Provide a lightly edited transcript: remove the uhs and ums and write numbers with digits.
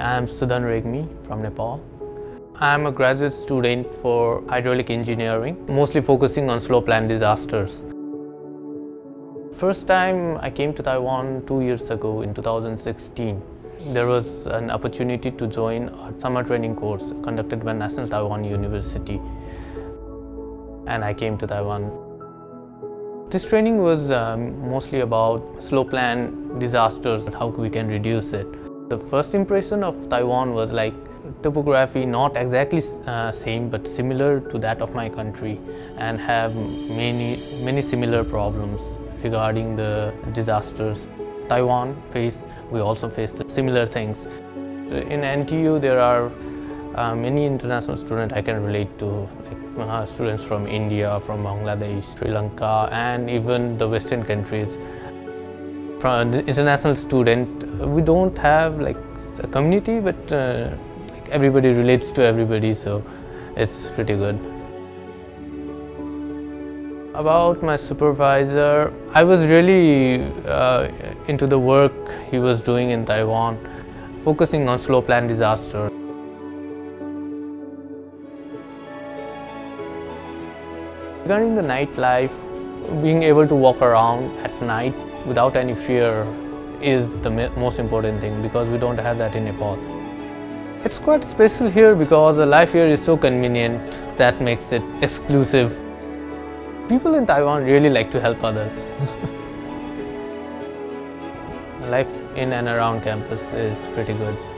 I'm Sudhan Regmi from Nepal. I'm a graduate student for hydraulic engineering, mostly focusing on slow plant disasters. First time I came to Taiwan 2 years ago in 2016. There was an opportunity to join a summer training course conducted by National Taiwan University. And I came to Taiwan. This training was mostly about slow plant disasters and how we can reduce it. The first impression of Taiwan was like topography, not exactly same but similar to that of my country, and have many similar problems regarding the disasters. Taiwan faced, we also faced similar things. In NTU there are many international students I can relate to. Students from India, from Bangladesh, Sri Lanka, and even the Western countries. From an international student, we don't have like a community, but like everybody relates to everybody, so it's pretty good. About my supervisor, I was really into the work he was doing in Taiwan, focusing on slow plant disaster. Regarding the nightlife, being able to walk around at night without any fear is the most important thing, because we don't have that in Nepal. It's quite special here because the life here is so convenient, that makes it exclusive. People in Taiwan really like to help others. Life in and around campus is pretty good.